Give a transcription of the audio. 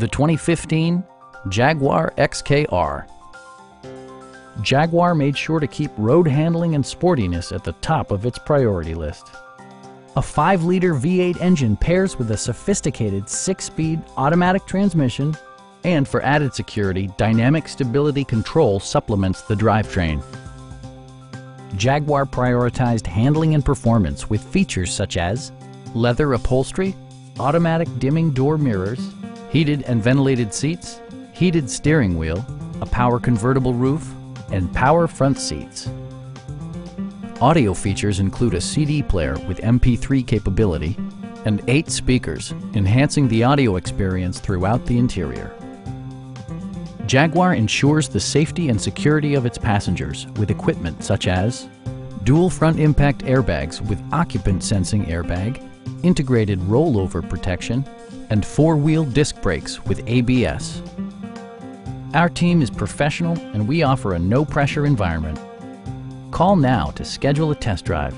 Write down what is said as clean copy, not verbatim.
The 2015 Jaguar XKR. Jaguar made sure to keep road handling and sportiness at the top of its priority list. A 5-liter V8 engine pairs with a sophisticated 6-speed automatic transmission, and for added security, dynamic stability control supplements the drivetrain. Jaguar prioritized handling and performance with features such as leather upholstery, automatic dimming door mirrors, heated and ventilated seats, heated steering wheel, a power convertible roof, and power front seats. Audio features include a CD player with MP3 capability and 8 speakers, enhancing the audio experience throughout the interior. Jaguar ensures the safety and security of its passengers with equipment such as dual front impact airbags with occupant sensing airbag, integrated rollover protection, and 4-wheel disc brakes with ABS. Our team is professional and we offer a no-pressure environment. Call now to schedule a test drive.